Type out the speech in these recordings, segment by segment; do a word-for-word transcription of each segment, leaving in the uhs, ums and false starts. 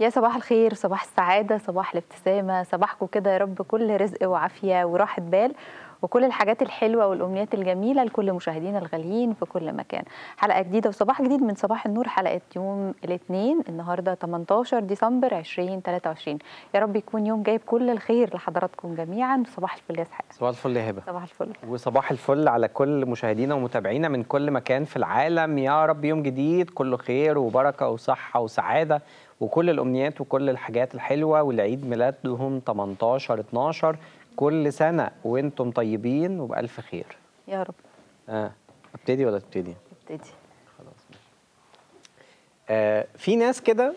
يا صباح الخير، صباح السعادة، صباح الابتسامة، صباحكم كده يا رب كل رزق وعافية وراحة بال وكل الحاجات الحلوة والأمنيات الجميلة لكل مشاهدينا الغاليين في كل مكان. حلقة جديدة وصباح جديد من صباح النور، حلقة يوم الاثنين النهاردة ثمانية عشر ديسمبر ألفين وثلاثة وعشرين. يا رب يكون يوم جايب كل الخير لحضراتكم جميعا. صباح الفل يا اسحاق. صباح الفل يا هبة. صباح الفل وصباح الفل على كل مشاهدينا ومتابعينا من كل مكان في العالم. يا رب يوم جديد كله خير وبركة وصحة وسعادة وكل الأمنيات وكل الحاجات الحلوة، والعيد ميلادهم ثمانية عشر اتناشر كل سنة وانتم طيبين وبألف خير يا رب. اه ابتدي ولا تبتدي؟ ابتدي خلاص. آه في ناس كده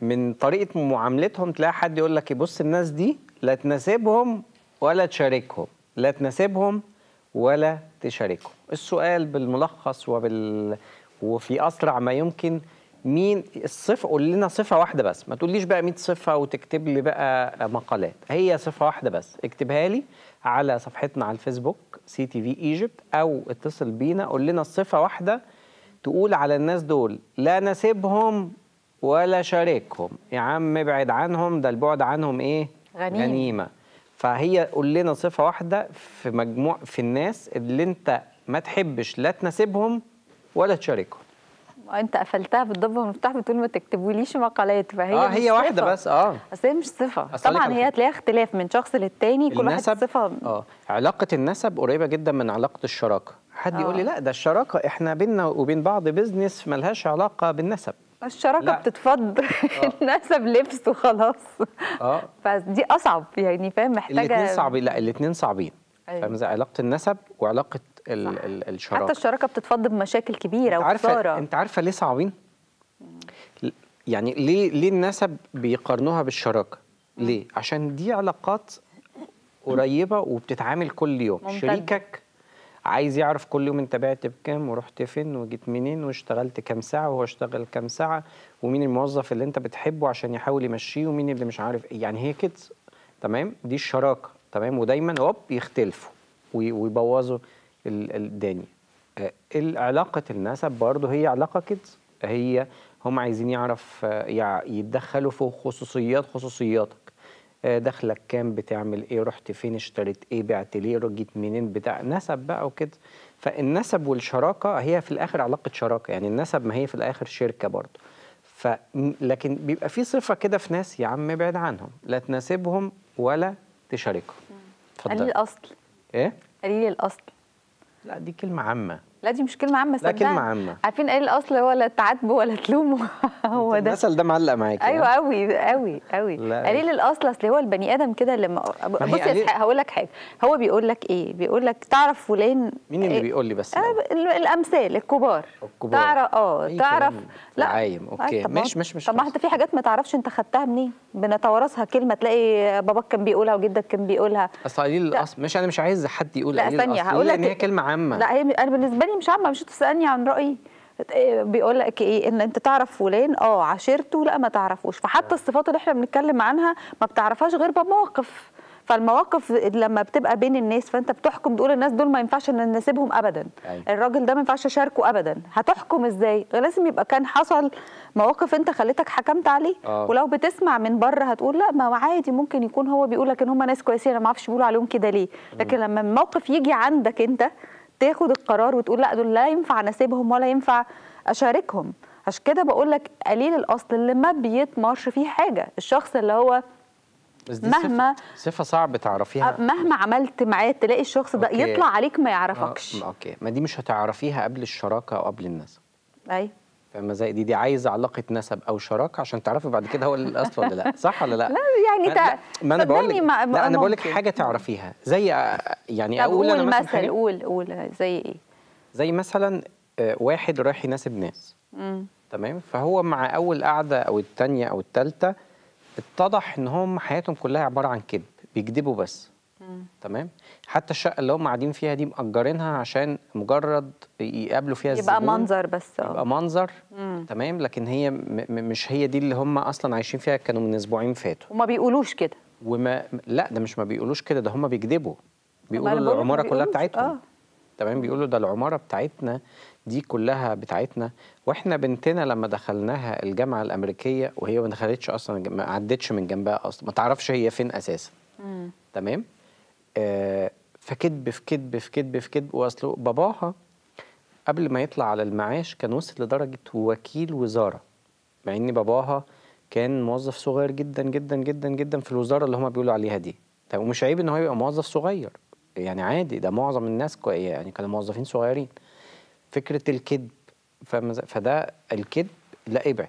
من طريقة معاملتهم تلاقي حد يقول لك بص الناس دي لا تناسبهم ولا تشاركهم، لا تناسبهم ولا تشاركهم. السؤال بالملخص وبال وفي أسرع ما يمكن، مين الصفة؟ قول لنا صفة واحدة بس، ما تقوليش بقى مية صفة وتكتب لي بقى مقالات، هي صفة واحدة بس اكتبها لي على صفحتنا على الفيسبوك سي تي في إيجيبت أو اتصل بينا. قول لنا الصفة واحدة تقول على الناس دول لا ناسبهم ولا شاركهم. يا عم ابعد عنهم، ده البعد عنهم إيه؟ غنيمة, غنيمة. فهي قول لنا صفة واحدة في مجموع في الناس اللي أنت ما تحبش لا تناسبهم ولا تشاركهم. انت قفلتها بالضبط والمفتاح، بتقول ما تكتبوليش مقالات. فهي اه هي واحده بس. اه اصل هي مش صفه، طبعا هي هتلاقيها اختلاف من شخص للتاني، كل واحد صفه. اه علاقه النسب قريبه جدا من علاقه الشراكه. حد آه. يقول لي لا ده الشراكه احنا بينا وبين بعض بزنس ملهاش علاقه بالنسب. الشراكه لا. بتتفض آه. النسب لبس وخلاص. اه فدي اصعب يعني، فاهم؟ محتاجه الاثنين صعبين. لا الاثنين صعبين. أيوة. فاهم ازاي؟ علاقه النسب وعلاقه الشراكة. حتى الشراكة بتتفض بمشاكل كبيرة وخسارة. انت عارفة ليه صعبين؟ يعني ليه ليه النسب بيقارنوها بالشراكة؟ ليه؟ عشان دي علاقات قريبة وبتتعامل كل يوم. ممتد. شريكك عايز يعرف كل يوم انت بعت بكام ورحت فين وجيت منين واشتغلت كام ساعة وهو اشتغل كام ساعة ومين الموظف اللي انت بتحبه عشان يحاول يمشيه ومين اللي مش عارف ايه. يعني هي كده تمام؟ دي الشراكة تمام؟ ودايما هوب يختلفوا ويبوظوا الداني. علاقة النسب برضه هي علاقة كده، هي هم عايزين يعرف يتدخلوا في خصوصيات خصوصياتك، دخلك كام، بتعمل ايه، رحت فين، اشتريت ايه، بعت ليه، جيت منين، بتاع نسب بقى وكده. فالنسب والشراكة هي في الآخر علاقة شراكة، يعني النسب ما هي في الآخر شركة برضه. ف لكن بيبقى في صفة كده في ناس، يا عم ابعد عنهم، لا تناسبهم ولا تشاركهم. اتفضل. قليل الأصل. ايه؟ قليل الأصل. لا دي كلمة عامة. لا دي مش كلمة عامة، صدقني. لا كلمة عامة. عارفين قليل الأصل هو لا تعاتبه ولا تلومه. هو ده المثل ده معلق معاكي. ايوه قوي قوي قوي. قليل الأصل، اصل هو البني آدم كده لما بص قليل... هقول لك حاجة، هو بيقول لك إيه؟ بيقول لك تعرف فلان. مين اللي إيه؟ بيقول لي بس؟ آه الأمثال الكبار. الكبار. تعرف اه تعرف. لا عايم اوكي ماشي ماشي ماشي. طب ما انت في حاجات ما تعرفش انت خدتها منين؟ بنتوارثها كلمة، تلاقي باباك كان بيقولها وجدك كان بيقولها. اصل قليل الأصل مش، أنا مش عايز حد يقول قليل الأصل. لا ثانية هقول لك إن هي كلمة عامة. لا هي أنا بالنسبة لي مش عامه، مش تسالني عن رايي. بيقول لك ايه؟ ان انت تعرف فلان، اه عاشرته، لا ما تعرفوش. فحتى الصفات اللي احنا بنتكلم عنها ما بتعرفهاش غير بمواقف، فالمواقف لما بتبقى بين الناس فانت بتحكم، تقول الناس دول ما ينفعش نناسبهم ابدا. أي. الراجل ده ما ينفعش اشاركه ابدا. هتحكم ازاي؟ لازم يبقى كان حصل مواقف انت خليتك حكمت عليه. أوه. ولو بتسمع من بره هتقول لا ما عادي، ممكن يكون هو بيقول لك ان هم ناس كويسين، انا ما اعرفش بيقولوا عليهم كده ليه. لكن لما الموقف يجي عندك انت تاخد القرار وتقول لا دول لا ينفع اناسبهم ولا ينفع اشاركهم. عشان كده بقول لك قليل الاصل اللي ما بيتمرش فيه حاجه، الشخص اللي هو مهما صفه, صفة صعب تعرفيها، مهما عملت معاه تلاقي الشخص ده يطلع عليك ما يعرفكش. اوكي ما دي مش هتعرفيها قبل الشراكه او قبل النسب. ايوه فاهمه زي دي دي عايزه علاقه نسب او شراكه عشان تعرفي بعد كده هو الاصل ولا لا، صح ولا لا؟ لا يعني تع... ما انا بقول لك، لا انا بقول لك حاجه تعرفيها زي يعني اقول انا مثلا مثل قول قول زي ايه؟ زي مثلا واحد رايح يناسب ناس امم تمام، فهو مع اول قعده او الثانيه او الثالثه اتضح ان هم حياتهم كلها عباره عن كذب، بيكذبوا بس. مم. تمام، حتى الشقه اللي هم قاعدين فيها دي مأجرينها عشان مجرد يقابلوا فيها الزبون، يبقى منظر بس. اه يبقى منظر. مم. تمام، لكن هي مش هي دي اللي هم اصلا عايشين فيها، كانوا من اسبوعين فاتوا. وما بيقولوش كده. وما لا ده مش ما بيقولوش كده، ده هم بيكذبوا، بيقولوا العماره كلها بتاعتهم. آه. تمام، بيقول له ده العماره بتاعتنا دي كلها بتاعتنا، واحنا بنتنا لما دخلناها الجامعه الامريكيه وهي ما دخلتش اصلا، ما عدتش من جنبها اصلا، ما تعرفش هي فين اساسا. مم. تمام. آه فكذب في كذب في كذب في كذب، واصله باباها قبل ما يطلع على المعاش كان وصل لدرجه وكيل وزاره، مع ان باباها كان موظف صغير جدا جدا جدا جدا في الوزاره اللي هم بيقولوا عليها دي. طب ومش عيب ان هو يبقى موظف صغير يعني، عادي، ده معظم الناس يعني كانوا موظفين صغيرين. فكره الكذب، فده الكذب لا ابعد.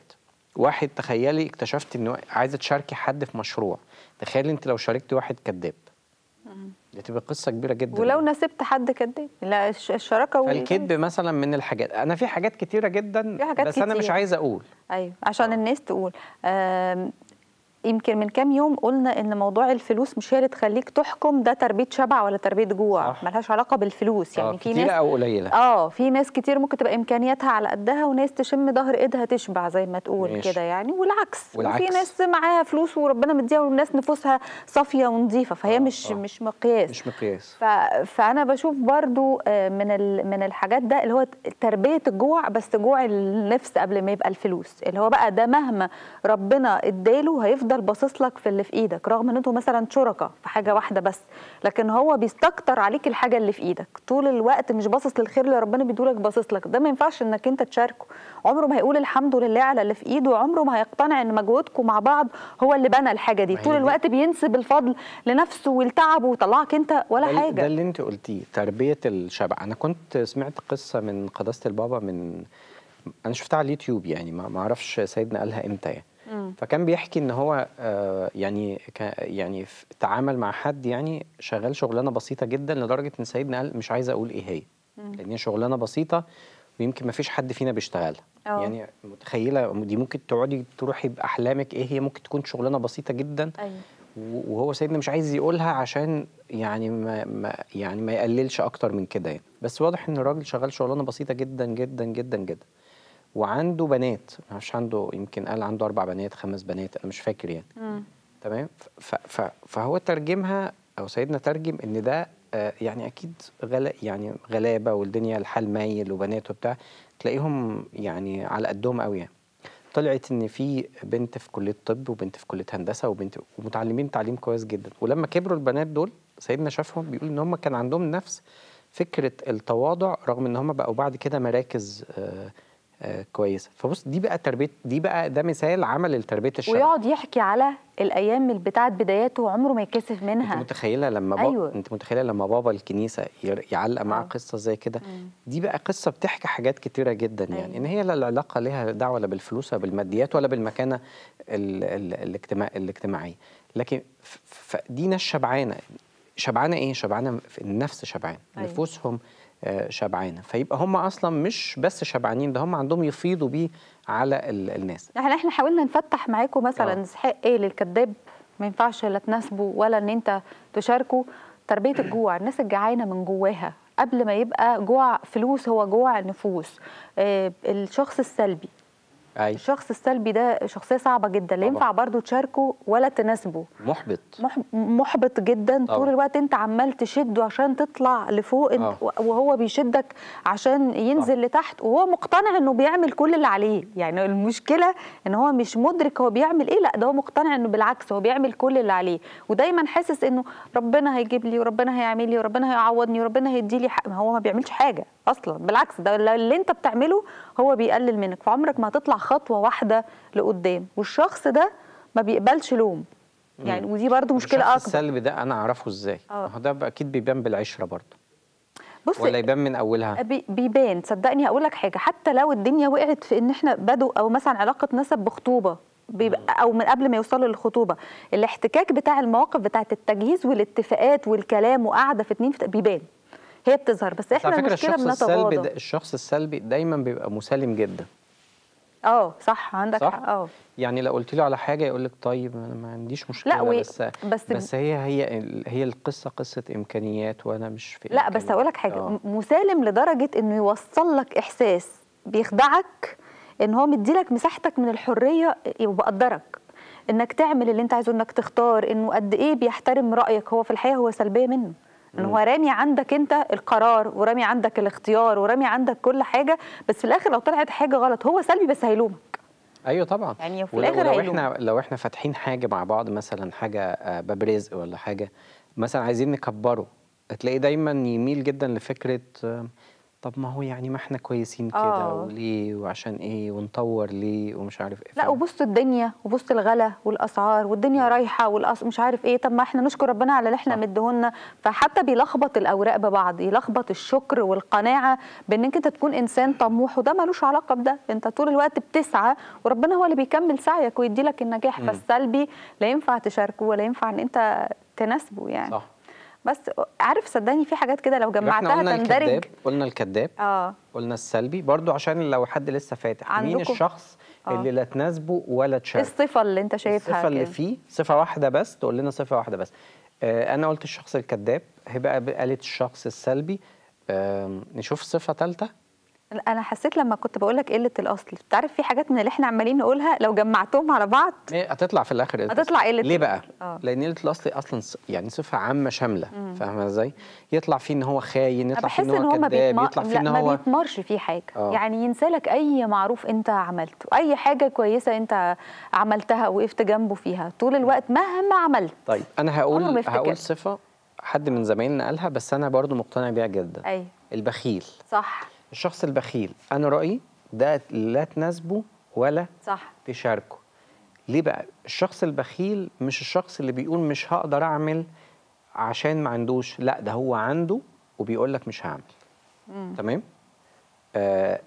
واحد تخيلي اكتشفت ان عايزه تشاركي حد في مشروع، تخيلي انت لو شاركتي واحد كذاب، دي تبقى قصه كبيره جدا. ولو نسبت حد كذاب، لا الشراكه والكذب مثلا من الحاجات، انا في حاجات كتيره جدا في حاجات بس كتير. انا مش عايزه اقول، ايوه عشان أوه. الناس تقول. يمكن من كام يوم قلنا ان موضوع الفلوس مش هي اللي تخليك تحكم ده تربيه شبع ولا تربيه جوع، ملهاش علاقه بالفلوس يعني. في ناس كتير او قليله، اه في ناس كتير ممكن تبقى امكانياتها على قدها وناس تشم ظهر ايدها تشبع زي ما تقول كده يعني، والعكس. والعكس وفي ناس معاها فلوس وربنا مديها والناس نفوسها صافيه ونظيفه، فهي أوه. مش أوه. مش مقياس، مش مقياس. ف... فانا بشوف برضو من ال... من الحاجات ده اللي هو تربيه الجوع، بس جوع النفس قبل ما يبقى الفلوس، اللي هو بقى ده مهما ربنا اداله هيفضل باصص لك في اللي في ايدك، رغم ان انتوا مثلا شركاء في حاجه واحده بس، لكن هو بيستكتر عليك الحاجه اللي في ايدك طول الوقت، مش باصص للخير اللي ربنا بيدولك، باصص لك. ده ما ينفعش انك انت تشاركه، عمره ما هيقول الحمد لله على اللي في ايده، وعمره ما هيقتنع ان مجهودكم مع بعض هو اللي بنى الحاجه دي. طول الوقت بينسب الفضل لنفسه ولتعبه وطلعك انت ولا حاجه. ده اللي انت قلتيه، تربيه الشبع. انا كنت سمعت قصه من قداسه البابا، من انا شفتها على اليوتيوب يعني، ما اعرفش سيدنا قالها امتى يعني. فكان بيحكي ان هو آه يعني يعني تعامل مع حد يعني شغال شغلانه بسيطه جدا، لدرجه ان سيدنا قال مش عايزه اقول ايه هي، لان هي شغلانه بسيطه ويمكن ما فيش حد فينا بيشتغلها. أوه. يعني متخيله دي ممكن تقعدي تروحي باحلامك ايه هي، ممكن تكون شغلانه بسيطه جدا. أيوة. وهو سيدنا مش عايز يقولها عشان يعني ما, ما يعني ما يقللش اكتر من كده يعني. بس واضح ان الراجل شغال شغلانه بسيطه جدا جدا جدا جدا، وعنده بنات، ما اعرفش عنده، يمكن قال عنده اربع بنات خمس بنات، انا مش فاكر يعني. مم. تمام. فهو ترجمها او سيدنا ترجم ان ده آه يعني اكيد غلا يعني غلابه، والدنيا الحال مايل، وبنات وبتاع تلاقيهم يعني على قدهم قوي يعني. طلعت ان في بنت في كليه طب وبنت في كليه هندسه وبنت، ومتعلمين تعليم كويس جدا. ولما كبروا البنات دول سيدنا شافهم، بيقول ان هم كان عندهم نفس فكره التواضع، رغم ان هم بقوا بعد كده مراكز آه آه كويسه. فبص دي بقى تربيه، دي بقى ده مثال عمل لتربيه الشباب. ويقعد يحكي على الايام اللي بتاعت بداياته، عمره ما يتكسف منها. انت متخيله لما بابا أيوة. انت متخيله لما بابا الكنيسه يعلق معاه قصه زي كده؟ دي بقى قصه بتحكي حاجات كتيره جدا يعني. أيوة. ان هي لا العلاقه لها دعوه لا بالفلوس ولا بالماديات ولا بالمكانه ال ال الاجتماع الاجتماعيه، لكن دي ناس شبعانه. شبعانه ايه؟ شبعانه النفس، شبعانه أيوة. نفوسهم شبعانه، فيبقى هم اصلا مش بس شبعانين، ده هم عندهم يفيضوا بيه على الناس. احنا احنا حاولنا نفتح معاكم مثلا اسحاق ايه للكذاب، ما ينفعش لا تناسبه ولا ان انت تشاركه. تربيه الجوع، الناس الجعانه من جواها قبل ما يبقى جوع فلوس، هو جوع نفوس. اه الشخص السلبي، أي. الشخص السلبي ده شخصيه صعبه جدا، لا ينفع برضه تشاركه ولا تناسبه. محبط، محبط جدا. طول الوقت انت عمال تشده عشان تطلع لفوق، أوه. وهو بيشدك عشان ينزل أوه. لتحت، وهو مقتنع انه بيعمل كل اللي عليه. يعني المشكله ان هو مش مدرك هو بيعمل ايه، لا ده هو مقتنع انه بالعكس هو بيعمل كل اللي عليه، ودايما حاسس انه ربنا هيجيب لي وربنا هيعمل لي وربنا هيعوضني وربنا هيدي لي حق. ما هو ما بيعملش حاجه اصلا، بالعكس ده اللي انت بتعمله هو بيقلل منك، فعمرك ما هتطلع خطوه واحده لقدام. والشخص ده ما بيقبلش لوم يعني، ودي برضو مشكله اكبر. السلب ده انا اعرفه ازاي؟ هو ده اكيد بيبان بالعشره برضو، بص ولا يبان من اولها؟ بيبان، صدقني. هقول لك حاجه، حتى لو الدنيا وقعت في ان احنا بدو، او مثلا علاقه نسب بخطوبه او من قبل ما يوصلوا للخطوبه، الاحتكاك بتاع المواقف بتاعه التجهيز والاتفاقات والكلام وقعده في اتنين في بيبان، هي بتظهر. بس احنا المشكله بنتغاضى. الشخص السلبي دايما بيبقى مسالم جدا. اه صح، عندك حق. اه يعني لو قلت له على حاجه يقول لك طيب انا ما عنديش مشكله، لا بس بس, بس هي هي هي القصه قصه امكانيات وانا مش في لا إمكانيات. بس هقول لك حاجه، أوه. مسالم لدرجه انه يوصل لك احساس بيخدعك ان هو مدي لك مساحتك من الحريه، وبقدرك انك تعمل اللي انت عايزه، انك تختار، انه قد ايه بيحترم رايك. هو في الحقيقه هو سلبيه منه، ان هو رامي عندك انت القرار ورامي عندك الاختيار ورامي عندك كل حاجه، بس في الاخر لو طلعت حاجه غلط هو سلبي بس هيلومك. ايوه طبعا، يعني في الاخر هيلومك. احنا لو احنا فاتحين حاجه مع بعض، مثلا حاجه باب رزق ولا حاجه، مثلا عايزين نكبره، هتلاقيه دايما يميل جدا لفكره طب ما هو يعني ما احنا كويسين كده وليه وعشان ايه ونطور ليه ومش عارف ايه. لا وبص الدنيا وبص الغلا والاسعار والدنيا رايحه والأس... مش عارف ايه، طب ما احنا نشكر ربنا على اللي احنا مديهولنا. فحتى بيلخبط الاوراق ببعض، يلخبط الشكر والقناعه بانك انت تكون انسان طموح، وده ملوش علاقه بده، انت طول الوقت بتسعى وربنا هو اللي بيكمل سعيك ويدي لك النجاح. م. فالسلبي لا ينفع تشاركه ولا ينفع ان انت تناسبه يعني. صح. بس عارف صدقني في حاجات كده لو جمعتها تندرج. قلنا الكذاب، اه قلنا السلبي برضو، عشان لو حد لسه فاتح مين الشخص آه. اللي لا تناسبه ولا تشاركه، الصفه اللي انت شايفها، الصفه اللي فيه صفه واحده بس، تقول لنا صفه واحده بس. آه انا قلت الشخص الكذاب، هبقى قالت الشخص السلبي. آه نشوف صفه ثالثه. انا حسيت لما كنت بقول لك قله الاصل، بتعرف في حاجات من اللي احنا عمالين نقولها لو جمعتهم على بعض هتطلع في الاخر هتطلع قله. ليه بقى؟ أوه. لان قله الاصل اصلا يعني صفه عامه شامله، فاهمه ازاي؟ يطلع فيه ان هو خاين، يطلع فيه ان هو كذاب، يطلع فيه ان هو ما بيتمرش فيه حاجه. أوه. يعني ينسالك اي معروف انت عملته، اي حاجه كويسه انت عملتها وقفت جنبه فيها طول الوقت مهما عملت. طيب انا هقول هقول صفه حد من زمايلنا قالها بس انا برضو مقتنع بيها جدا. أي. البخيل. صح. الشخص البخيل انا رايي ده لا تناسبه ولا صح. تشاركه. ليه بقى؟ الشخص البخيل مش الشخص اللي بيقول مش هقدر اعمل عشان ما عندوش، لا ده هو عنده وبيقول لك مش هعمل. مم. تمام. آه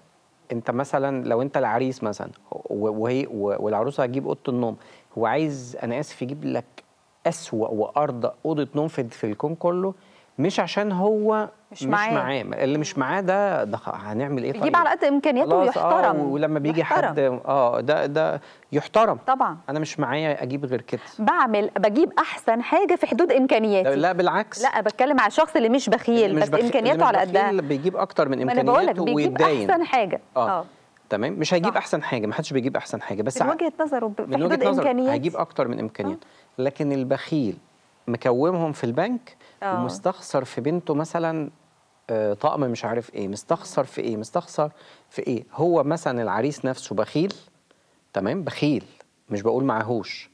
انت مثلا لو انت العريس مثلا وهي والعروسه هتجيب اوضه النوم، هو عايز انا اسف يجيب لك اسوأ وارضى اوضه نوم في, في الكون كله، مش عشان هو مش معاه، اللي مش معاه ده ده هنعمل ايه؟ طيب يجيب على قد امكانياته ويحترم. آه ولما بيجي يحترم. حد اه ده ده يحترم طبعا. انا مش معايا اجيب غير كده، بعمل بجيب احسن حاجه في حدود امكانياتي. لا بالعكس، لا بتكلم على الشخص اللي مش بخيل، اللي بس بخ... امكانياته على قدها، اللي بيجيب اكتر من امكانياته ويتداين احسن حاجه. اه تمام. مش هيجيب صح. احسن حاجه، ما حدش بيجيب احسن حاجه، بس من وجهه نظره في حدود امكانياته هيجيب اكتر من امكانياته. لكن البخيل مكومهم في البنك أوه. ومستخسر في بنته مثلا طقم مش عارف ايه، مستخسر في ايه، مستخسر في ايه. هو مثلا العريس نفسه بخيل، تمام، بخيل، مش بقول معهوش،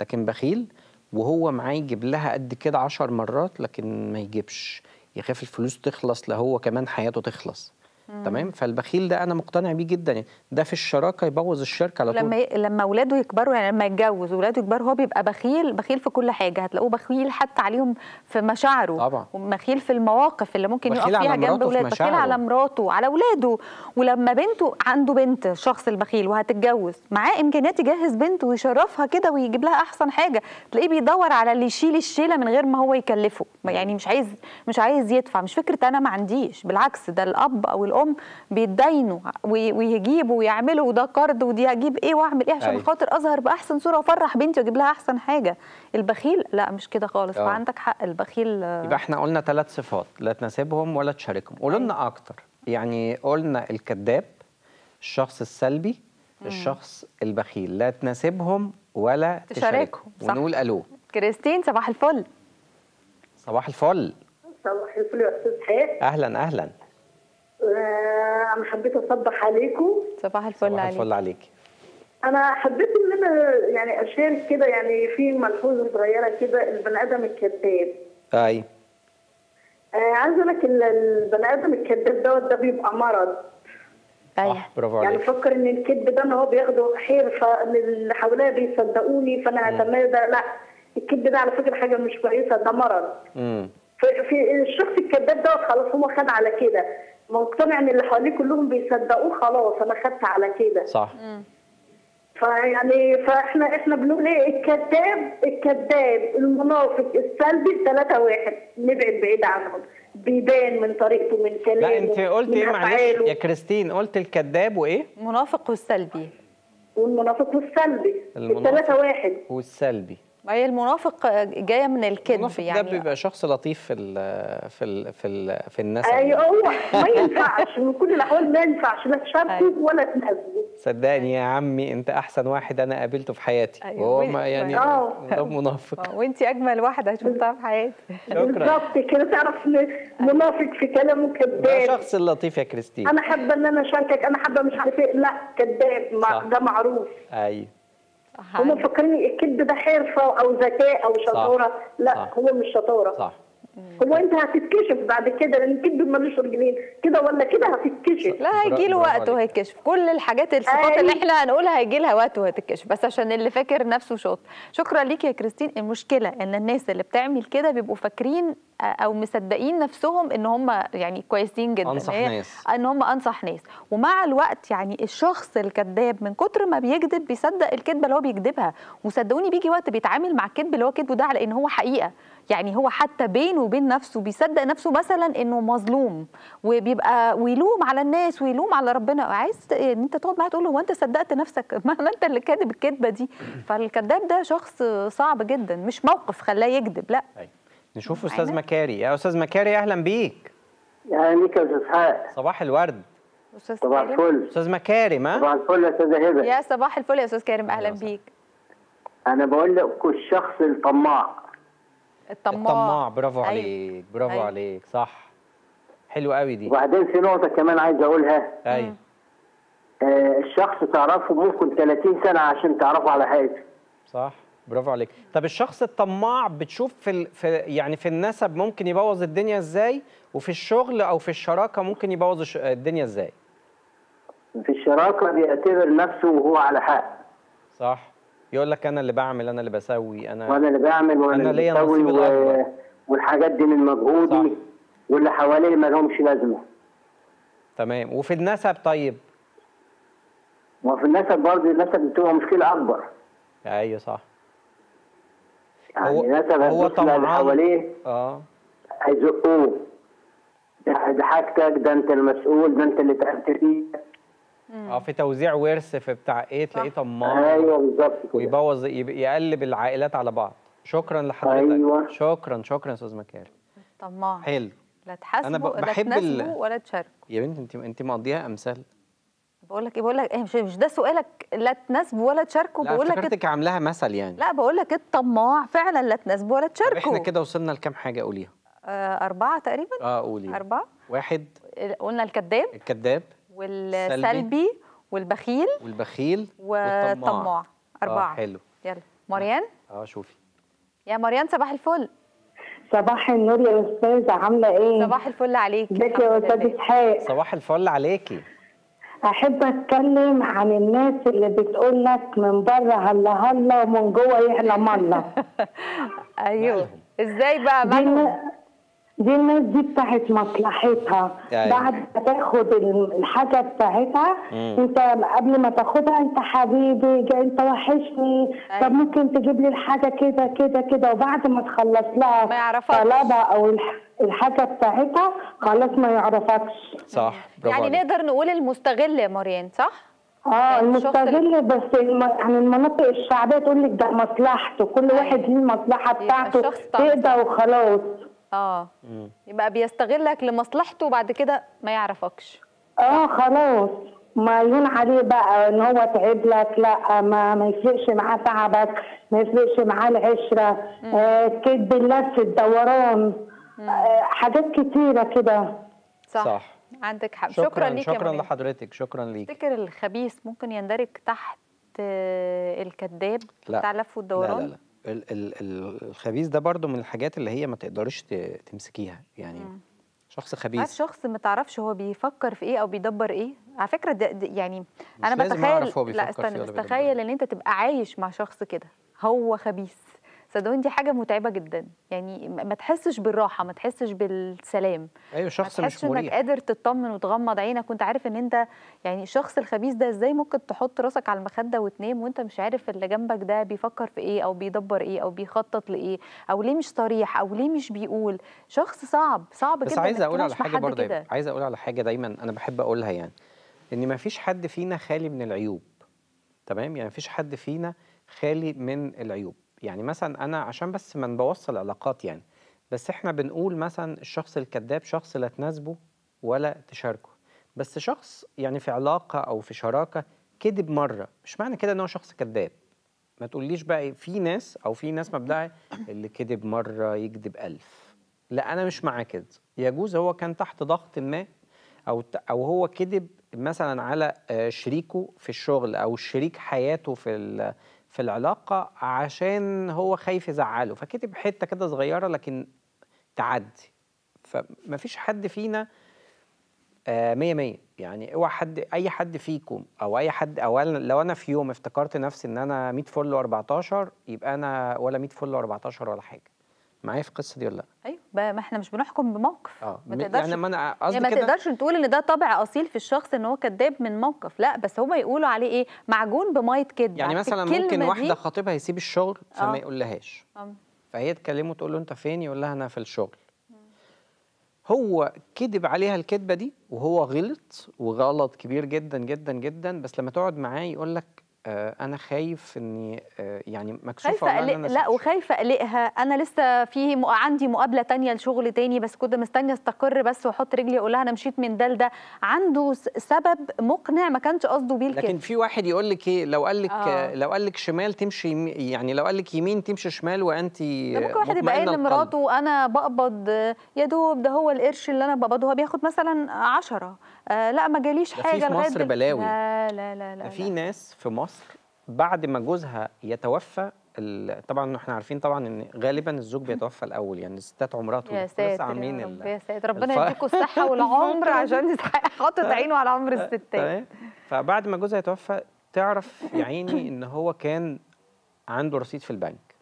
لكن بخيل، وهو معاه يجيب لها قد كده عشر مرات لكن ما يجيبش، يخاف الفلوس تخلص، لا هو كمان حياته تخلص. مم. تمام. فالبخيل ده انا مقتنع بيه جدا، ده في الشراكه يبوظ الشركه على طول. لما لما اولاده يكبروا، يعني لما يتجوز ولاده يكبروا هو بيبقى بخيل، بخيل في كل حاجه، هتلاقوه بخيل حتى عليهم في مشاعره طبعا، وبخيل في المواقف اللي ممكن يقف فيها جنب اولاده، بخيل على مراته، على اولاده. ولما بنته عنده بنت الشخص البخيل وهتتجوز، معاه امكانيات يجهز بنته ويشرفها كده ويجيب لها احسن حاجه، تلاقيه بيدور على اللي يشيل الشيله من غير ما هو يكلفه، يعني مش عايز مش عايز يدفع، مش فكره انا ما عنديش، بالعكس ده الاب او الام ام بيتداينوا ويجيبوا ويعملوا، وده كارد ودي هجيب ايه واعمل ايه عشان خاطر اظهر باحسن صوره وافرح بنتي واجيب لها احسن حاجه. البخيل لا مش كده خالص. أوه. فعندك حق البخيل. يبقى احنا قلنا ثلاث صفات لا تناسبهم ولا تشاركهم. قولوا لنا اكتر، يعني قلنا الكذاب، الشخص السلبي، الشخص البخيل، لا تناسبهم ولا تشاركهم. ونقول الو كريستين. صباح الفل. صباح الفل. صباح الفل يا استاذ حاج. اهلا اهلا. أنا حبيت أصبح عليكم. صباح الفل. صباح عليك. الفل عليك. أنا حبيت إن أنا يعني أشارك كده، يعني في ملحوظة صغيرة كده، البني آدم الكذاب. أيوه. آه عايزة أقول لك البني آدم الكذاب دوت ده بيبقى مرض. أيوه. صح. برافو عليك. يعني بفكر إن الكذب ده إن هو بياخده حير، فإن اللي حواليا بيصدقوني فأنا هتمادى. لا الكذب ده على فكرة حاجة مش كويسة، ده مرض. امم. في الشخص الكذاب دوت خلاص هو خد على كده، مقتنع ان اللي حواليه كلهم بيصدقوه، خلاص انا خدت على كده. صح. فيعني فاحنا احنا بنقول ايه؟ الكذاب الكذاب المنافق السلبي، ثلاثة واحد، نبعد بعيد عنهم، بيبان من طريقته من كلامه. لا انت قلت ايه معلش يا كريستين؟ قلت الكذاب وايه؟ المنافق والسلبي. والمنافق والسلبي، الثلاثة واحد. والسلبي. هي المنافق جايه من الكذب يعني. ده بيبقى شخص لطيف في ال في ال في, ال في الناس. ايوه هو ما ينفعش من كل الاحوال، ما ينفعش لا تشاركه ولا تناسبه. صدقني يا عمي انت احسن واحد انا قابلته في حياتي. أيوة. وهو ما يعني ده منافق. وانت اجمل واحده شفتها في حياتي. بالظبط كده، تعرف منافق في كلامه كذاب. شخص لطيف يا كريستين. انا حابه ان انا اشاركك، انا حابه مش عارفه ايه، لا كذاب ده معروف. ايوه هم مفكرين الكذب ده حرفه او ذكاء او شطاره، لا صح. هو مش شطاره صح. هو انت هتتكشف بعد كده، لان الكذب ملوش رجلين كده ولا كده، هتتكشف. لا هيجي له وقت وهيتكشف، كل الحاجات الصفات أي. اللي احنا هنقولها هيجي لها وقت وهتتكشف، بس عشان اللي فاكر نفسه شاطر. شكرا ليك يا كريستين. المشكله ان الناس اللي بتعمل كده بيبقوا فاكرين او مصدقين نفسهم ان هم يعني كويسين جدا، انصح ناس، ان هم انصح ناس، ومع الوقت يعني الشخص الكذاب من كتر ما بيكذب بيصدق الكذبه اللي هو بيكذبها، وصدقوني بيجي وقت بيتعامل مع الكذب اللي هو كذبه ده على ان هو حقيقه. يعني هو حتى بينه وبين نفسه بيصدق نفسه مثلا انه مظلوم، وبيبقى ويلوم على الناس ويلوم على ربنا. عايز ان انت تقعد معاه تقول له هو انت صدقت نفسك؟ ما انت اللي كاذب الكذبه دي. فالكذاب ده شخص صعب جدا، مش موقف خلاه يكذب، لا. نشوف استاذ مكاري. يا استاذ مكاري اهلا بيك. اهلا بيك يا استاذ اسحاق. صباح الورد استاذ كريم. صباح الفل استاذ مكارم. ها صباح الفل يا استاذه هبه. يا صباح الفل يا استاذ كريم، اهلا بيك. انا بقول لك الشخص الطماع. الطماع الطماع برافو أيوه. عليك برافو أيوه. عليك صح، حلو قوي دي. وبعدين في نقطه كمان عايز اقولها. ايوه آه، الشخص تعرفه ممكن ثلاثين سنة عشان تعرفه على حاجه. صح برافو عليك. طب الشخص الطماع بتشوف في, ال... في يعني في النسب ممكن يبوظ الدنيا ازاي، وفي الشغل او في الشراكه ممكن يبوظ الش... الدنيا ازاي؟ في الشراكه بيعتبر نفسه وهو على حق. صح، يقول لك انا اللي بعمل، انا اللي بسوي، انا وانا اللي بعمل وانا اللي بسوي و... والحاجات دي من مجهودي واللي حواليه ما لهمش لازمه. تمام. وفي النسب؟ طيب وفي النسب برضه النسب بتبقى مشكله اكبر. ايوه صح. هو هو طمعان حواليه. اه هيزقوه، ده حاجتك، ده انت المسؤول، ده انت اللي تعبت فيه. اه في توزيع ورث، في بتاع ايه، تلاقيه طماع. ايوه بالظبط كده، ويبوظ، يقلب العائلات على بعض. شكرا لحضرتك. أيوة. شكرا شكرا يا استاذ مكارم. طماع حلو، لا تحاسبه ولا تناسبه ولا تشاركه. يا بنت انت انت مقضيها امثال. بقول لك ايه، بقول لك مش مش ده سؤالك، لا تناسبه ولا تشاركه. بقول لك افتكرتك عاملاها مثل يعني. لا بقول لك الطماع فعلا لا تناسبه ولا تشاركه. احنا كده وصلنا لكام حاجه قوليها؟ آه اربعه تقريبا. اه قولي. اربعه. واحد قلنا الكذاب، الكذاب والسلبي والبخيل، والبخيل والطماع. اربعه. آه حلو. يلا مريان. اه شوفي يا مريان. صباح الفل. صباح النور يا استاذه، عامله ايه؟ صباح الفل عليكي. ازيك يا استاذ اسحاق؟ صباح الفل عليكي. أحب أتكلم عن الناس اللي بتقول لك من بره هلا هلا ومن جوه يحلم الله. أيوه إزاي بقى؟ دي الناس دي بتاعت مصلحتها. أيوه. بعد ما تاخد الحاجة بتاعتها مم. أنت قبل ما تاخدها أنت حبيبي أنت وحشني. أيوه. طب ممكن تجيب لي الحاجة كده كده كده، وبعد ما تخلص لها طلبها أو الحاجة الحاجه بتاعتها خلاص ما يعرفكش. صح برافو. يعني نقدر نقول المستغل يا مريان. صح اه المستغل، بس الم... يعني المناطق الشعبيه تقول لك ده مصلحته، كل واحد ليه المصلحه بتاعته تقدر وخلاص. اه مم. يبقى بيستغلك لمصلحته وبعد كده ما يعرفكش. اه خلاص ما يهون عليه بقى ان هو تعب لك، لا ما ما يفرقش معاه تعبك، ما يفرقش معاه العشره، آه كذب اللف الدوران، حاجات كتيرة كده. صح. صح عندك حق. شكرا, شكرا ليك. شكرا لحضرتك. شكرا ليك. تفتكر الخبيث ممكن يندرج تحت الكذاب بتاع لف الدوران؟ لا لا لا ال ال ال الخبيث ده برضو من الحاجات اللي هي ما تقدرش تمسكيها يعني. مم. شخص خبيث، عارف شخص ما تعرفش هو بيفكر في ايه او بيدبر ايه. على فكرة ده يعني انا بتخيل، لا استنى، بتخيل ان انت تبقى عايش مع شخص كده هو خبيث، صدقوني دي حاجه متعبه جدا يعني، ما تحسش بالراحه، ما تحسش بالسلام. ايوه شخص مش مريح، انك قادر تطمن وتغمض عينك وانت عارف ان انت يعني الشخص الخبيث ده ازاي ممكن تحط راسك على المخده وتنام وانت مش عارف اللي جنبك ده بيفكر في ايه او بيدبر ايه او بيخطط لايه او ليه مش صريح او ليه مش بيقول. شخص صعب صعب جدا. بس عايز اقول على حاجه برضه، عايز اقول على حاجه دايما انا بحب اقولها يعني، ان ما فيش حد فينا خالي من العيوب. تمام يعني ما فيش حد فينا خالي من العيوب، يعني مثلا انا عشان بس ما نبوظش العلاقات يعني، بس احنا بنقول مثلا الشخص الكذاب شخص لا تناسبه ولا تشاركه، بس شخص يعني في علاقه او في شراكه كذب مره مش معنى كده ان هو شخص كذاب. ما تقوليش بقى في ناس او في ناس مبدأ اللي كذب مره يكذب ألف، لا انا مش مع كده. يجوز هو كان تحت ضغط ما او او هو كذب مثلا على شريكه في الشغل او شريك حياته في في العلاقه عشان هو خايف يزعله، فكتب حته كده صغيره لكن تعدي. فمفيش حد فينا مية مية يعني، اوعى حد اي حد فيكم او اي حد او لو انا في يوم افتكرت نفسي ان انا مية فل و14 يبقى انا ولا مية فل و14 ولا حاجه. معايا في القصه دي ولا لا؟ ايوه، ما احنا مش بنحكم بموقف. اه ما تقدرش يعني ما انا قصدي كده، ما تقدرش تقول ان ده طبع اصيل في الشخص ان هو كذاب من موقف، لا بس هما يقولوا عليه ايه؟ معجون بميه كذب. يعني مثلا ممكن واحده خطيبها يسيب الشغل فما يقولهاش، فهي تكلمه تقول له انت فين؟ يقول لها انا في الشغل. هو كذب عليها الكذبه دي وهو غلط وغلط كبير جدا جدا جدا، بس لما تقعد معاه يقول لك انا خايف اني يعني مكسوفه خايفه أقلق، لا وخايفه اقلقها، انا لسه في عندي مقابله ثانيه لشغل ثاني بس كنت مستنيه استقر بس واحط رجلي اقول لها انا مشيت من ده لده. عنده سبب مقنع ما كانش قصده بيه الكلام. لكن في واحد يقول لك ايه؟ لو قال لك آه. لو قال لك شمال تمشي يمين، يعني لو قال لك يمين تمشي شمال وانت ممكن واحد يبقى قايل لمراته وانا بقبض يا دوب ده هو القرش اللي انا بقبضه، هو بياخد مثلا عشرة آه لا ما جاليش حاجه لغايه مصر بلاوي. لا لا لا, لا في ناس في مصر بعد ما جوزها يتوفى، طبعا احنا عارفين طبعا ان غالبا الزوج بيتوفى الاول، يعني الستات عمرها طول لسه عاملين ال... يا ساتر ربنا يديكم الصحه والعمر عشان حاطط عينه على عمر الستات. فبعد ما جوزها يتوفى تعرف يا عيني ان هو كان عنده رصيد في البنك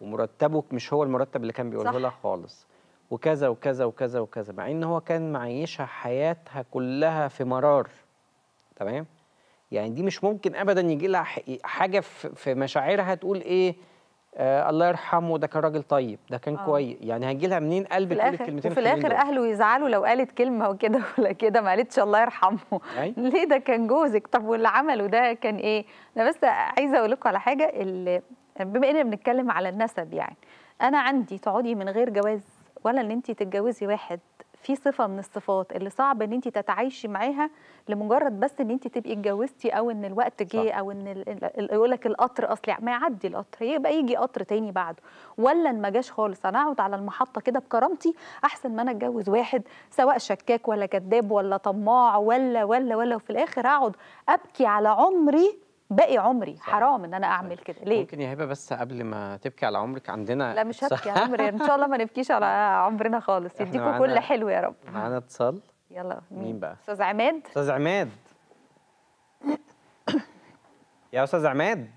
ومرتبه مش هو المرتب اللي كان بيقوله لها خالص وكذا وكذا وكذا وكذا، مع ان هو كان معيشها حياتها كلها في مرار. تمام؟ يعني دي مش ممكن ابدا يجي لها حاجه في مشاعرها تقول ايه آه الله يرحمه ده كان راجل طيب ده كان آه. كويس، يعني هيجي لها منين قلب تقول الكلمتين؟ وفي الاخر اهله يزعلوا لو قالت كلمه وكده ولا كده، ما قالتش الله يرحمه ليه؟ ده كان جوزك، طب واللي عمله ده كان ايه؟ انا بس عايزه اقول لكم على حاجه، اللي بما اننا بنتكلم على النسب، يعني انا عندي تقعدي من غير جواز ولا ان انت تتجوزي واحد في صفه من الصفات اللي صعب ان انت تتعايشي معاها لمجرد بس ان انت تبقي اتجوزتي او ان الوقت جه او ان يقول لك القطر اصلي ما يعدي القطر يبقى يجي قطر تاني بعده ولا ما جاش خالص، انا اقعد على المحطه كده بكرامتي احسن ما انا اتجوز واحد سواء شكاك ولا كذاب ولا طماع ولا ولا ولا وفي الاخر اقعد ابكي على عمري باقي عمري. صحيح. حرام ان انا اعمل كده. ليه؟ ممكن يا هبه بس قبل ما تبكي على عمرك عندنا، لا مش هبكي على عمري ان شاء الله، ما نبكيش على عمرنا خالص، يديكم كل حلو يا رب. معانا اتصال، يلا مين, مين بقى؟ استاذ عماد. استاذ عماد يا استاذ عماد.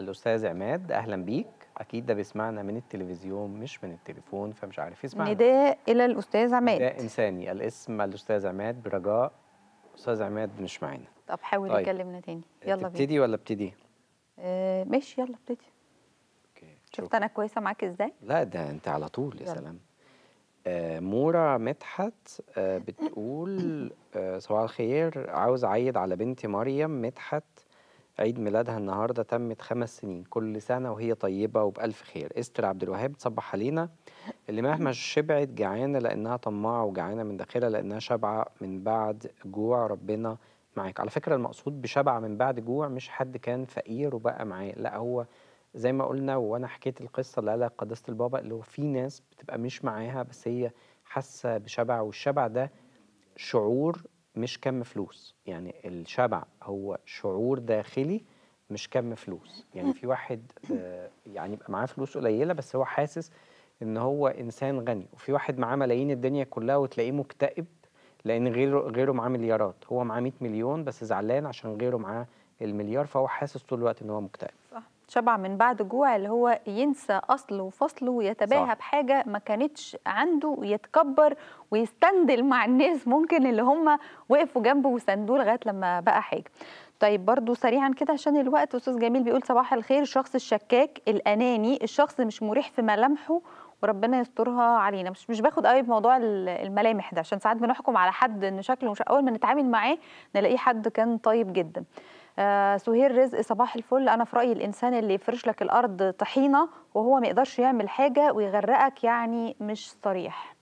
الاستاذ عماد اهلا بيك، اكيد ده بيسمعنا من التلفزيون مش من التليفون فمش عارف يسمعنا. نداء الى الاستاذ عماد، نداء انساني، الاسم الاستاذ عماد برجاء. استاذ عماد مش معانا. طب حاول يكلمنا تاني، يلا بينا. تبتدي ولا ابتدي؟ آه ماشي يلا ابتدي. اوكي شفت انا كويسه معاك ازاي؟ لا ده انت على طول. يا سلام. آه مورا مدحت آه بتقول آه صباح الخير، عاوز اعيد على بنتي مريم مدحت، عيد ميلادها النهارده تمت خمس سنين، كل سنه وهي طيبه وبالف خير. استر عبد الوهاب تصبح علينا اللي مهما شبعت جعانه لانها طماعه وجعانه من داخلها لانها شبعه من بعد جوع. ربنا معاك. على فكره المقصود بشبعه من بعد جوع مش حد كان فقير وبقى معاه، لا هو زي ما قلنا وانا حكيت القصه اللي قالها قداسه البابا اللي هو في ناس بتبقى مش معاها بس هي حاسه بشبع، والشبع ده شعور مش كم فلوس، يعني الشبع هو شعور داخلي مش كم فلوس. يعني في واحد يعني يبقى معاه فلوس قليله بس هو حاسس ان هو انسان غني، وفي واحد معاه ملايين الدنيا كلها وتلاقيه مكتئب لان غيره غيره معاه مليارات، هو معاه مية مليون بس زعلان عشان غيره معاه المليار، فهو حاسس طول الوقت ان هو مكتئب. صح. شبع من بعد جوع اللي هو ينسى اصله وفصله ويتباهى بحاجه ما كانتش عنده ويتكبر ويستندل مع الناس ممكن اللي هم وقفوا جنبه وساندوه لغايه لما بقى حاجه. طيب برضو سريعا كده عشان الوقت، استاذ جميل بيقول صباح الخير، الشخص الشكاك الاناني، الشخص مش مريح في ملامحه وربنا يسترها علينا. مش مش باخد قوي بموضوع الملامح ده عشان ساعات بنحكم على حد ان شكله مش، اول ما نتعامل معاه نلاقيه حد كان طيب جدا. سهير رزق صباح الفل. انا في رايي الانسان اللي يفرش لك الارض طحينه وهو ما يقدرش يعمل حاجه ويغرقك يعني مش صريح،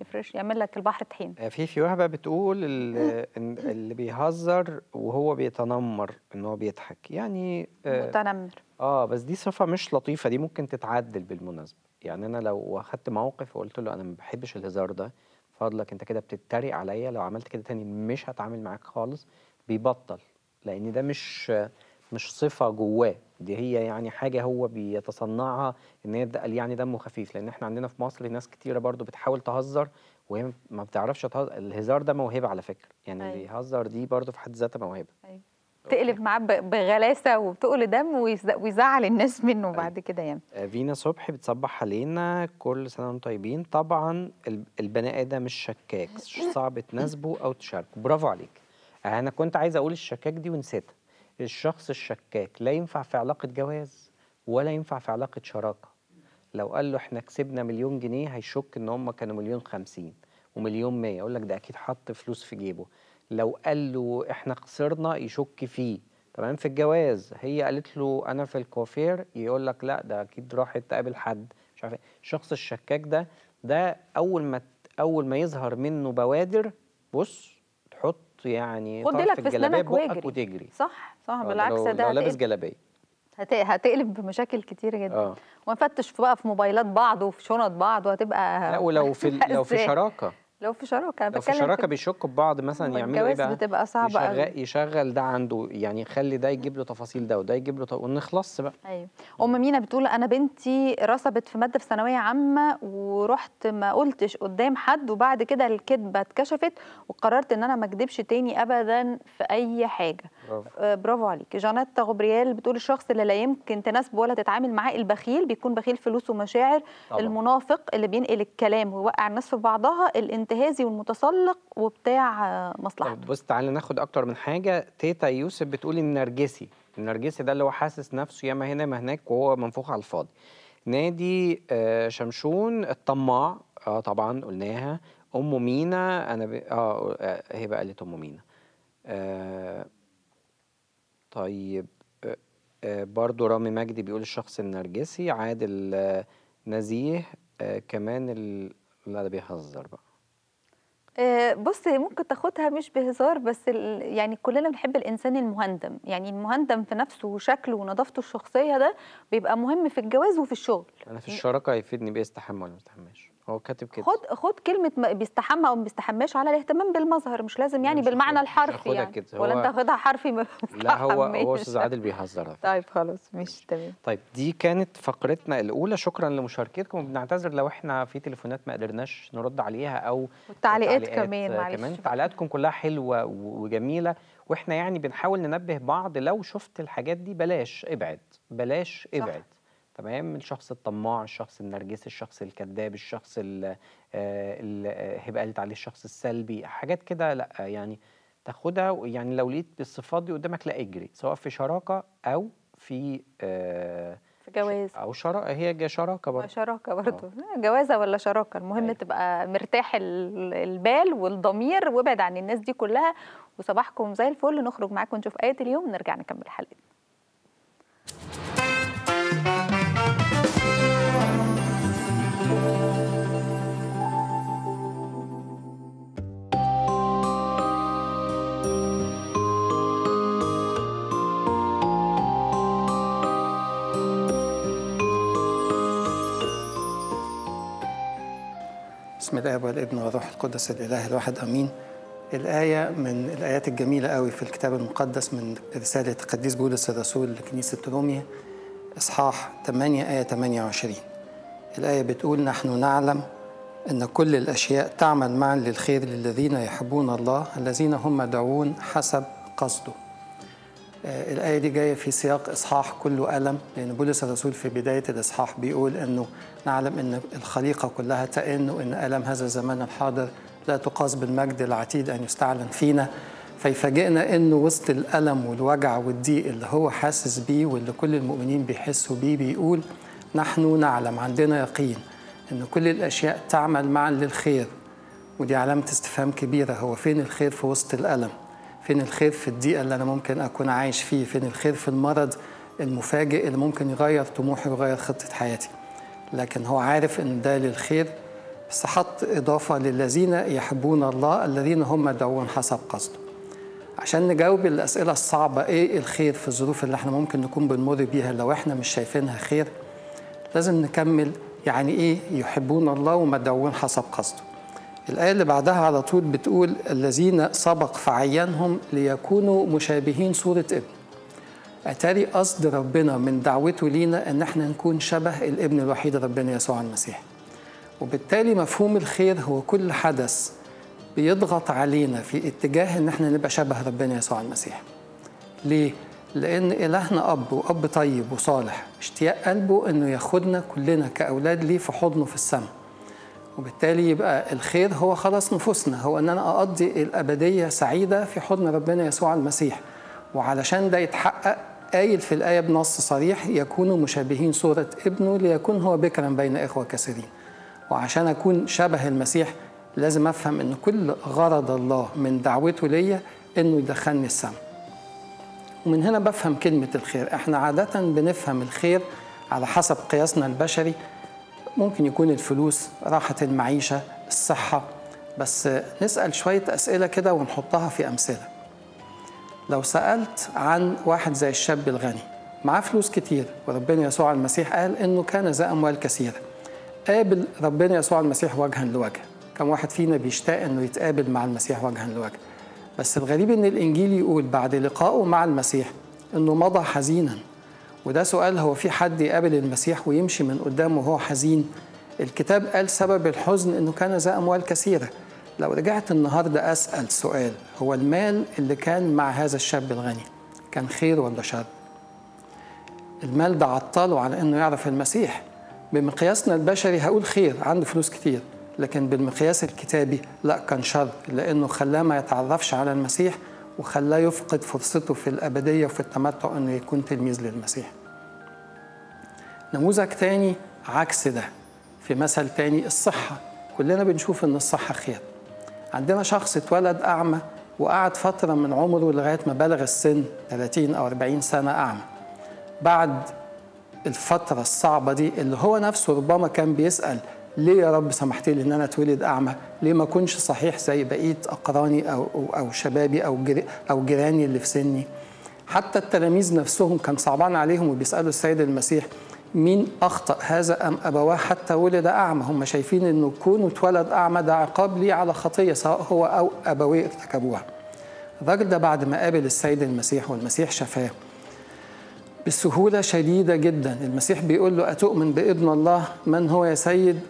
يفرش يعمل لك البحر طحين. في في وهبه بتقول اللي بيهزر وهو بيتنمر ان هو بيضحك، يعني متنمر. اه بس دي صفه مش لطيفه، دي ممكن تتعدل بالمناسبه. يعني انا لو اخدت موقف وقلت له انا ما بحبش الهزار ده، فضلك انت كده بتتريق عليا، لو عملت كده تاني مش هتعامل معاك خالص، بيبطل، لان ده مش مش صفه جواه، دي هي يعني حاجه هو بيتصنعها ان هي يعني دمه خفيف. لان احنا عندنا في مصر ناس كتيره برضو بتحاول تهزر وهي ما بتعرفش تهزر. الهزار ده موهبه على فكره، يعني أيوة. اللي يهزر دي برضو في حد ذاتها موهبه، أيوة. تقلب معاه بغلاسه وبتقل دم ويزعل الناس منه بعد كده. يعني فينا صبحي بتصبح علينا، كل سنه وانتم طيبين. طبعا البني ادم مش شكاك، صعب تناسبه او تشاركه. برافو عليك. انا كنت عايز اقول الشكاك دي ونسيتها. الشخص الشكاك لا ينفع في علاقه جواز ولا ينفع في علاقه شراكه. لو قال له احنا كسبنا مليون جنيه هيشك ان هم كانوا مليون خمسين ومليون مية، يقول لك ده اكيد حط فلوس في جيبه. لو قال له احنا خسرنا يشك فيه. تمام. في الجواز هي قالت له انا في الكوافير، يقول لك لا ده اكيد راحت تقابل حد مش عارف. الشخص الشكاك ده ده اول ما اول ما يظهر منه بوادر بص تحط يعني طرف الجلابيه بقك وتجري. صح صح. بالعكس ده لو لابس جلابيه هتقلب بمشاكل كتير جدا. آه. ونفتش بقى في موبايلات بعض وفي شنط بعض وهتبقى لا. ولو في لو في شراكه لو في شراكه لو في شراكه بيشكوا ببعض مثلا يعملوا ايه بقى؟ بتبقى صعبه قوي. يشغل, يشغل ده عنده يعني يخلي ده يجيب له تفاصيل ده وده يجيب له ط... ونخلص بقى. ايوه. ام مينا بتقول انا بنتي رسبت في ماده في ثانويه عامه ورحت ما قلتش قدام حد، وبعد كده الكذبه اتكشفت وقررت ان انا ما اكذبش تاني ابدا في اي حاجه. برافو. آه برافو عليك. جاناتا غبريال بتقول الشخص اللي لا يمكن تناسبه ولا تتعامل معاه البخيل، بيكون بخيل فلوس ومشاعر. طبعا. المنافق اللي بينقل الكلام ويوقع الناس في بعضها، الانتهازي والمتسلق وبتاع مصلحته. بص تعالى ناخد اكتر من حاجه. تيتا يوسف بتقول النرجسي، النرجسي ده اللي هو حاسس نفسه ياما هنا ما هناك وهو منفوخ على الفاضي. نادي آه شمشون الطماع. اه طبعا قلناها. ام مينا انا ب... اه هي بقى قالت ام مينا. آه طيب آه آه برضو رامي مجدي بيقول الشخص النرجسي. عادل آه نزيه آه كمان ال... لا ده بيهزر بقى. بص ممكن تاخدها مش بهزار، بس يعني كلنا بنحب الانسان المهندم. يعني المهندم في نفسه وشكله ونظافته الشخصيه ده بيبقى مهم في الجواز وفي الشغل. انا في الشراكه هيفيدني بايه؟ استحمى ولا ما استحماش؟ هو كاتب كده. خد خد كلمه بيستحمى او ما بيستحماش على الاهتمام بالمظهر، مش لازم يعني مش بالمعنى الحرفي يعني. ولا انت واخدها حرفي؟ ما لا هو هو استاذ عادل بيهزر. طيب خلاص مش تمام. طيب دي كانت فقرتنا الاولى، شكرا لمشاركتكم، وبنعتذر لو احنا في تليفونات ما قدرناش نرد عليها او التعليقات كمان معلش. كمان تعليقاتكم كلها حلوه وجميله، واحنا يعني بنحاول ننبه بعض لو شفت الحاجات دي بلاش ابعد بلاش ابعد. صح. تمام. الشخص الطماع، الشخص النرجسي، الشخص الكذاب، الشخص اللي هيبقى قالت عليه الشخص السلبي، حاجات كده لا يعني تاخدها. يعني لو لقيت بالصفات دي قدامك لا اجري، سواء في شراكه او في آه في جواز او شراكه. هي شراكه برضه شراكه برضه جوازه ولا شراكه، المهم أيه. تبقى مرتاح البال والضمير وابعد عن الناس دي كلها. وصباحكم زي الفل. نخرج معاكم نشوف آية اليوم ونرجع نكمل حلقتنا. بسم الله والابن والروح القدس الاله الواحد امين. الايه من الايات الجميله قوي في الكتاب المقدس من رساله القديس بولس الرسول لكنيسه روميا، اصحاح ثمانية ايه ثمانية وعشرين. الايه بتقول نحن نعلم ان كل الاشياء تعمل معا للخير للذين يحبون الله الذين هم مدعوون حسب قصده. الايه دي جايه في سياق اصحاح كله الم، لان بولس الرسول في بدايه الاصحاح بيقول انه نعلم ان الخليقه كلها تئن، وان الم هذا الزمان الحاضر لا تقاس بالمجد العتيد ان يستعلن فينا. فيفاجئنا انه وسط الالم والوجع والضيق اللي هو حاسس بيه واللي كل المؤمنين بيحسوا بيه بيقول نحن نعلم، عندنا يقين ان كل الاشياء تعمل معا للخير. ودي علامه استفهام كبيره، هو فين الخير في وسط الالم؟ فين الخير في الدقيقة اللي أنا ممكن أكون عايش فيه، فين الخير في المرض المفاجئ اللي ممكن يغير طموحي ويغير خطة حياتي. لكن هو عارف إن ده للخير، بس حط إضافة للذين يحبون الله الذين هم يدعون حسب قصده. عشان نجاوب الأسئلة الصعبة إيه الخير في الظروف اللي إحنا ممكن نكون بنمر بيها لو إحنا مش شايفينها خير، لازم نكمل يعني إيه يحبون الله ومدعون حسب قصده. الآية اللي بعدها على طول بتقول الذين سبق فعيانهم ليكونوا مشابهين صورة ابن. أتاري قصد ربنا من دعوته لينا إن إحنا نكون شبه الابن الوحيد ربنا يسوع المسيح. وبالتالي مفهوم الخير هو كل حدث بيضغط علينا في اتجاه إن إحنا نبقى شبه ربنا يسوع المسيح. ليه؟ لأن إلهنا أب وأب طيب وصالح، اشتياق قلبه إنه ياخدنا كلنا كأولاد ليه في حضنه في السماء. وبالتالي يبقى الخير هو خلاص نفوسنا، هو إن أنا أقضي الأبدية سعيدة في حضن ربنا يسوع المسيح. وعلشان ده يتحقق قايل في الآية بنص صريح يكونوا مشابهين صورة ابنه ليكون هو بكرا بين إخوة كثيرين. وعشان أكون شبه المسيح لازم أفهم إن كل غرض الله من دعوته ليا إنه يدخلني السماء. ومن هنا بفهم كلمة الخير. إحنا عادة بنفهم الخير على حسب قياسنا البشري، ممكن يكون الفلوس، راحة المعيشة، الصحة. بس نسأل شوية أسئلة كده ونحطها في أمثلة. لو سألت عن واحد زي الشاب الغني معاه فلوس كتير، وربنا يسوع المسيح قال إنه كان ذا أموال كثيرة، قابل ربنا يسوع المسيح وجها لوجه. كم واحد فينا بيشتاق إنه يتقابل مع المسيح وجها لوجه؟ بس الغريب إن الإنجيل يقول بعد لقائه مع المسيح إنه مضى حزينا. وده سؤال، هو في حد يقابل المسيح ويمشي من قدامه وهو حزين؟ الكتاب قال سبب الحزن إنه كان ذا أموال كثيرة. لو رجعت النهارده أسأل سؤال، هو المال اللي كان مع هذا الشاب الغني كان خير ولا شر؟ المال ده عطله على إنه يعرف المسيح. بمقياسنا البشري هقول خير، عنده فلوس كتير. لكن بالمقياس الكتابي لا، كان شر، لأنه خلاه ما يتعرفش على المسيح وخلاه يفقد فرصته في الأبدية وفي التمتع إنه يكون تلميذ للمسيح. نموذج تاني عكس ده، في مثل تاني الصحة. كلنا بنشوف إن الصحة خير. عندنا شخص اتولد أعمى وقعد فترة من عمره لغاية ما بلغ السن ثلاثين أو أربعين سنة أعمى. بعد الفترة الصعبة دي اللي هو نفسه ربما كان بيسأل ليه يا رب سمحت لي إن أنا اتولد أعمى؟ ليه ما كنش صحيح زي بقية أقراني أو أو شبابي أو أو جيراني اللي في سني؟ حتى التلاميذ نفسهم كان صعبان عليهم وبيسألوا السيد المسيح مين أخطأ هذا أم أبواه حتى ولد أعمى؟ هم شايفين إنه كونه اتولد أعمى ده عقاب ليه على خطية سواء هو أو أبويه ارتكبوها. الراجل ده بعد ما قابل السيد المسيح والمسيح شفاه بسهولة شديدة جدا. المسيح بيقول له أتؤمن بابن الله؟ من هو يا سيد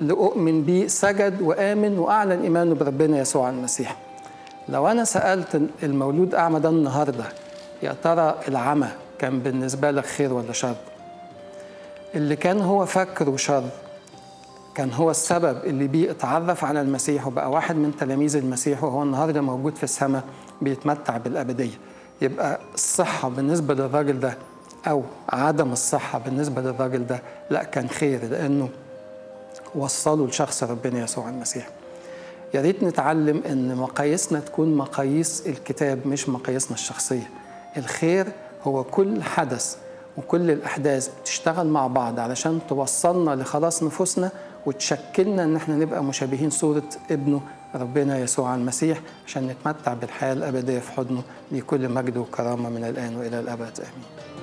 لأؤمن بيه؟ سجد وآمن وأعلن إيمانه بربنا يسوع المسيح. لو أنا سألت المولود أعمى ده النهارده يا ترى العمى كان بالنسبة لك خير ولا شر؟ اللي كان هو فاكره شر كان هو السبب اللي بيه اتعرف على المسيح وبقى واحد من تلاميذ المسيح وهو النهارده موجود في السماء بيتمتع بالأبدية. يبقى الصحة بالنسبة للراجل ده أو عدم الصحة بالنسبة للراجل ده لا، كان خير لأنه وصله لشخص ربنا يسوع المسيح. يا ريت نتعلم إن مقاييسنا تكون مقاييس الكتاب مش مقاييسنا الشخصية. الخير هو كل حدث وكل الأحداث بتشتغل مع بعض علشان توصلنا لخلاص نفوسنا وتشكلنا إن احنا نبقى مشابهين صورة ابنه ربنا يسوع المسيح عشان نتمتع بالحياة الأبدية في حضنه لكل مجد وكرامة من الآن وإلى الأبد. آمين.